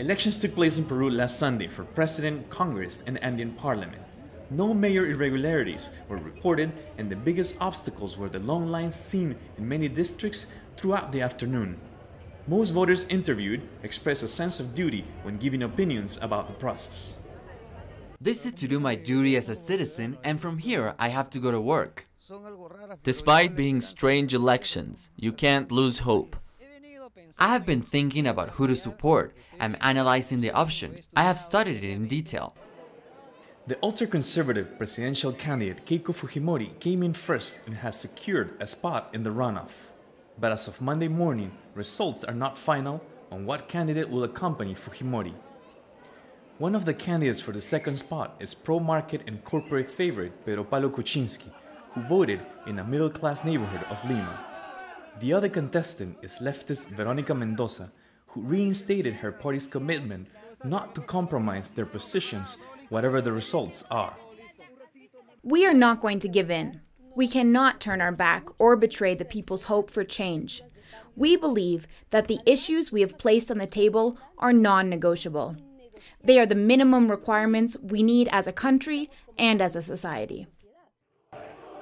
Elections took place in Peru last Sunday for President, Congress, and Andean Parliament. No major irregularities were reported, and the biggest obstacles were the long lines seen in many districts throughout the afternoon. Most voters interviewed expressed a sense of duty when giving opinions about the process. This is to do my duty as a citizen, and from here I have to go to work. Despite being strange elections, you can't lose hope. I have been thinking about who to support. I'm analyzing the options. I have studied it in detail. The ultra-conservative presidential candidate Keiko Fujimori came in first and has secured a spot in the runoff. But as of Monday morning, results are not final on what candidate will accompany Fujimori. One of the candidates for the second spot is pro-market and corporate favorite Pedro Pablo Kuczynski, who voted in a middle-class neighborhood of Lima. The other contestant is leftist Veronica Mendoza, who reinstated her party's commitment not to compromise their positions, whatever the results are. We are not going to give in. We cannot turn our back or betray the people's hope for change. We believe that the issues we have placed on the table are non-negotiable. They are the minimum requirements we need as a country and as a society.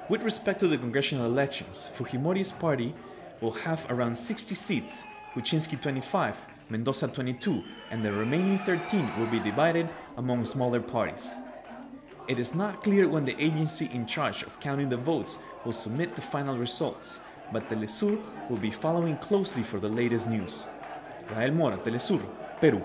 With respect to the congressional elections, Fujimori's party will have around 60 seats, Kuczynski 25, Mendoza 22, and the remaining 13 will be divided among smaller parties. It is not clear when the agency in charge of counting the votes will submit the final results, but TeleSUR will be following closely for the latest news. Rael Mora, TeleSUR, Peru.